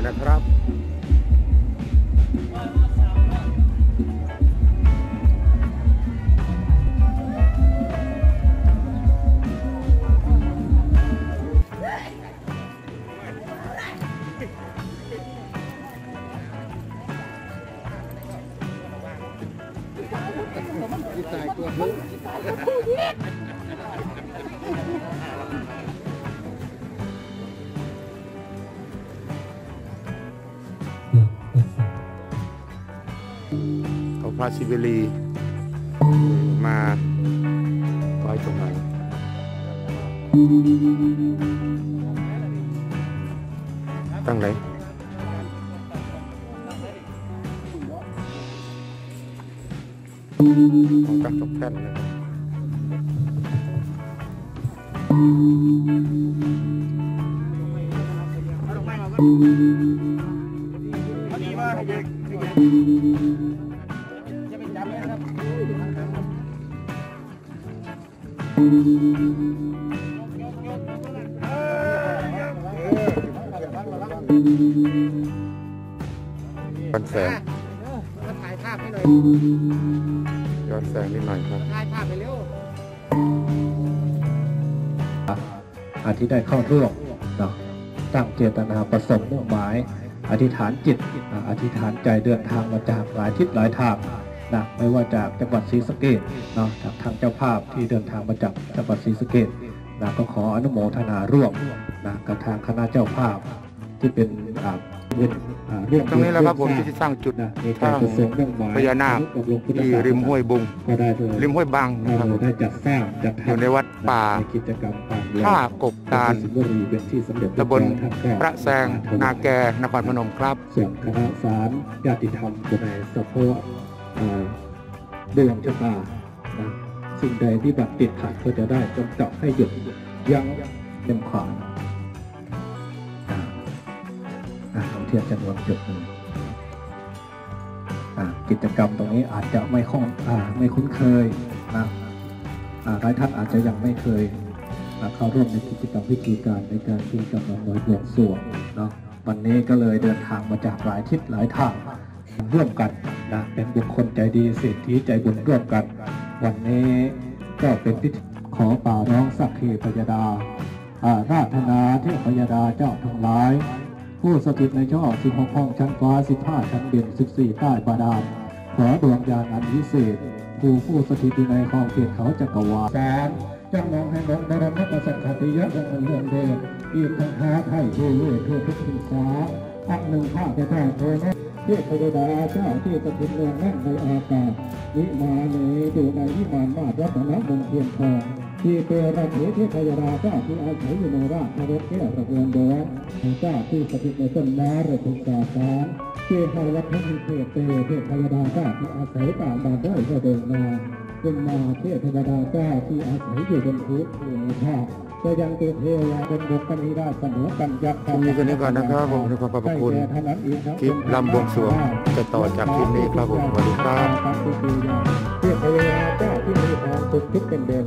นะครับตายตัวผู้พระศิวลีมาไว้ตรงไหนตั้งไหนตั้งตกแท่นเลยอันนี้ว่าให้เด็กย้อนแสงถ่ายภาพให้หน่อยย้อนแสงนิดหน่อยครับถ่ายภาพไปเร็วอาทิตย์ได้เข้าร่วมตั้งเจตนาประสงค์มุ่งหมายอธิษฐานจิตอธิษฐานใจเดินทางมาจากหลายทิศหลายทางไม่ว่าจากจังหวัดศรีสะเกษจากทางเจ้าภาพที่เดินทางมาจากจังหวัดศรีสะเกษก็ขออนุโมทนาร่วมกับทางคณะเจ้าภาพที่เป็นตรงนี้แล้วครับผมที่สร้างจุดสร้างพญานาคที่ริมห้วยบุงริมห้วยบางนะครับอยู่ในวัดป่าท่ากบตาลตำบลพระแซงนาแกนครพนมครับส่วนคณะสารญาติธรรมในสะโพกเดือนชะตาสิ่งใดที่บัตรติดขัดก็จะได้จำเจาะให้หยุดยั้งเดิมขวางเทียบจำนวนจุดกิจกรรมตรงนี้อาจจะไม่คุ้นเคยหลายท่านอาจจะยังไม่เคยเข้าร่วมในกิจกรรมวิธีการในการที่กำลังลอยบวกส่วนวันนี้ก็เลยเดินทางมาจากหลายทิศหลายทางร่วมกันเป็นบุคคลใจดีเศรษฐีใจบุญร่วมกันวันนี้ก็เป็นพิธีขอป่าร้องสักขีพยดาราธนาเทพยดาเจ้าทั้งหลายผู้สถิตในช่อ16ห้องชั้นฟ้า15ชั้นดิน14ใต้บาดาลขอดวงญาณอันวิเศษผู้สถิตอยู่ในขอบเขตเขาจักรวาลแสนจังมองให้มองในรัมมสังขติยะจังเรื่องเดชอีกทั้งท้าไทยเย่เย่เพื่อพิธีสาอันหนึ่งข้าแต่ท่านโดยนั้นเทพพยดาเจ้าที่สถิตเรืองแน่นในอากาศนิมาเนดูในนิมานมาดรัตนมงเทียนทองที่เปรตเทพยดาเจ้าที่อาศัยอยู่ในราชรถแก้วระเบิดเดือดเจ้าที่สถิตในต้นไม้ระพิกาสารเจ้าให้รับพระคุณเทพพยดาเจ้าที่อาศัยป่าบาดด้วยระเบิดนาเป็นมาเทพยดาเจ้าที่อาศัยอยู่บนพื้นอยู่ในภาคจะยังตัวเทวาเป็นบุคคลนี้ได้เสมอกันยักษ์มีกันนี้ก่อนนะครับผมขอบพระคุณคลิปลำบวงสรวงจะต่อจากคลิปนี้ครับผมสวัสดีครับเทพยดาเจ้าที่มีความสุขทุกเป็นเด่น